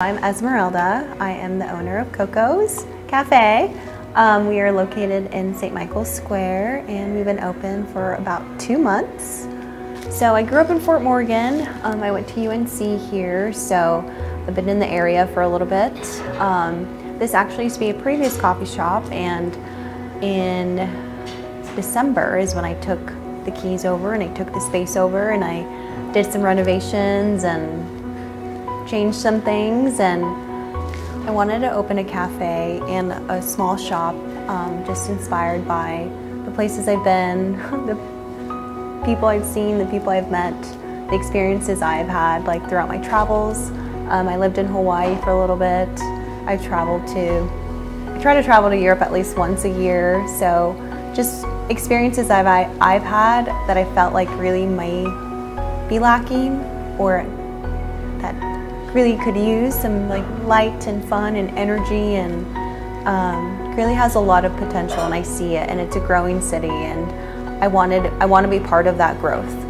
I'm Esmeralda. I am the owner of Coco's Cafe. We are located in St. Michael's Square and we've been open for about 2 months. So I grew up in Fort Morgan. I went to UNC here, so I've been in the area for a little bit. This actually used to be a previous coffee shop, and in December is when I took the keys over and I took the space over and I did some renovations and changed some things, and I wanted to open a cafe and a small shop, just inspired by the places I've been, the people I've seen, the people I've met, the experiences I've had like throughout my travels. I lived in Hawaii for a little bit. I try to travel to Europe at least once a year, so just experiences I've had that I felt like really might be lacking, or that really could use some like light and fun and energy, and Greeley has a lot of potential and I see it, and it's a growing city, and I want to be part of that growth.